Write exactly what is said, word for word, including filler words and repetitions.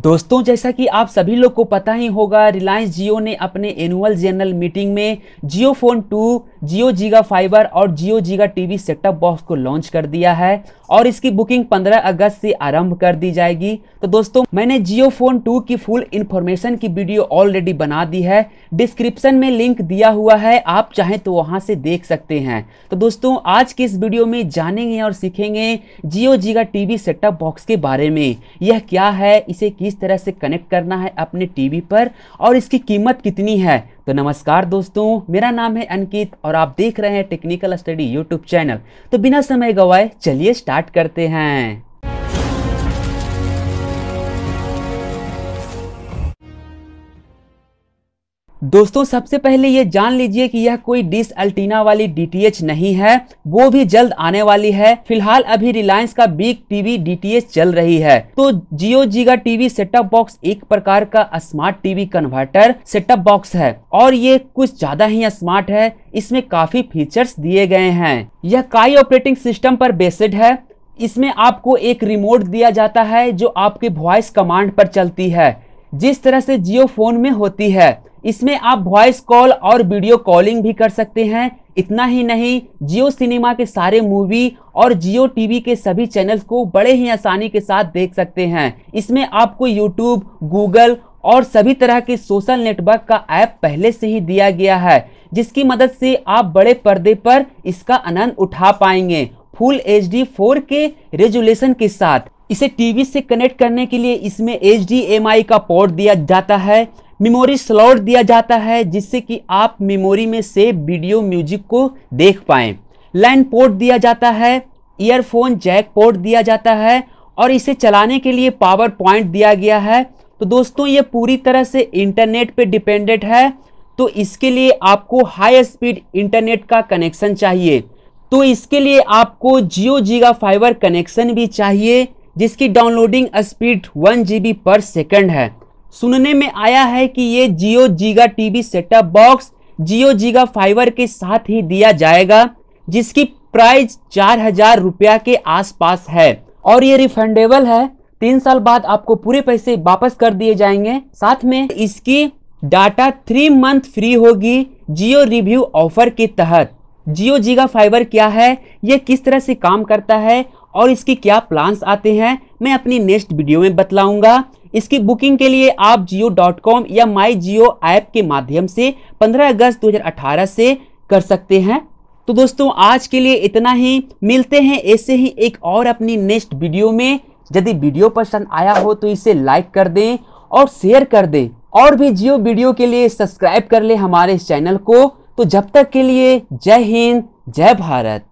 दोस्तों जैसा कि आप सभी लोग को पता ही होगा, रिलायंस जियो ने अपने एनुअल जनरल मीटिंग में Jio phone two, Jio giga fiber और Jio giga TV setup box को लॉन्च कर दिया है और इसकी बुकिंग पंद्रह अगस्त से आरंभ कर दी जाएगी। तो दोस्तों मैंने जियो फोन टू की फुल इन्फॉर्मेशन की वीडियो ऑलरेडी बना दी है, डिस्क्रिप्शन में लिंक दिया हुआ है, आप चाहें तो वहाँ से देख सकते हैं। तो दोस्तों आज की इस वीडियो में जानेंगे और सीखेंगे Jio giga TV setup box के बारे में। यह क्या है, इसे किस तरह से कनेक्ट करना है अपने टीवी पर और इसकी कीमत कितनी है। तो नमस्कार दोस्तों, मेरा नाम है अंकित और आप देख रहे हैं टेक्निकल स्टडी यूट्यूब चैनल। तो बिना समय गवाए चलिए स्टार्ट करते हैं। दोस्तों सबसे पहले ये जान लीजिए कि यह कोई डिश एल्टीना वाली डीटीएच नहीं है, वो भी जल्द आने वाली है। फिलहाल अभी रिलायंस का बिग टीवी डीटीएच चल रही है। तो Jio giga TV setup box एक प्रकार का smart TV converter setup box है और ये कुछ ज्यादा ही स्मार्ट है। इसमें काफी फीचर्स दिए गए हैं। यह काई ऑपरेटिंग सिस्टम पर बेस्ड है। इसमें आपको एक रिमोट दिया जाता है जो आपके वॉइस कमांड पर चलती है, जिस तरह से जियो फोन में होती है। इसमें आप वॉइस कॉल और वीडियो कॉलिंग भी कर सकते हैं। इतना ही नहीं, जियो सिनेमा के सारे मूवी और जियो टीवी के सभी चैनल्स को बड़े ही आसानी के साथ देख सकते हैं। इसमें आपको यूट्यूब, गूगल और सभी तरह के सोशल नेटवर्क का ऐप पहले से ही दिया गया है, जिसकी मदद से आप बड़े पर्दे पर इसका आनंद उठा पाएंगे full H D four K resolution के साथ। इसे टीवी से कनेक्ट करने के लिए इसमें एच डी एम आई का पोर्ट दिया जाता है, मेमोरी स्लॉट दिया जाता है जिससे कि आप मेमोरी में सेव वीडियो म्यूजिक को देख पाएं। लैन पोर्ट दिया जाता है, ईयरफोन जैक पोर्ट दिया जाता है और इसे चलाने के लिए पावर पॉइंट दिया गया है। तो दोस्तों ये पूरी तरह से इंटरनेट पे डिपेंडेंट है, तो इसके लिए आपको हाई स्पीड इंटरनेट का कनेक्शन चाहिए। तो इसके लिए आपको जियो गीगा फाइबर कनेक्शन भी चाहिए, जिसकी downloading speed one G B पर सेकेंड है। सुनने में आया है कि ये Jio giga TV setup box Jio giga fiber के साथ ही दिया जाएगा, जिसकी प्राइस चार हजार रुपया के आसपास है और ये रिफंडेबल है। तीन साल बाद आपको पूरे पैसे वापस कर दिए जाएंगे। साथ में इसकी डाटा थ्री मंथ फ्री होगी जियो रिव्यू ऑफर के तहत। जियो गीगा फाइबर क्या है, ये किस तरह से काम करता है और इसके क्या प्लान्स आते हैं, मैं अपनी नेक्स्ट वीडियो में बतलाऊंगा। इसकी बुकिंग के लिए आप जियो डॉट कॉम या माई जियो ऐप के माध्यम से पंद्रह अगस्त दो हज़ार अठारह से कर सकते हैं। तो दोस्तों आज के लिए इतना ही, मिलते हैं ऐसे ही एक और अपनी नेक्स्ट वीडियो में। यदि वीडियो पसंद आया हो तो इसे लाइक कर दें और शेयर कर दें और भी जियो वीडियो के लिए सब्सक्राइब कर लें हमारे चैनल को। तो जब तक के लिए जय हिंद, जय भारत।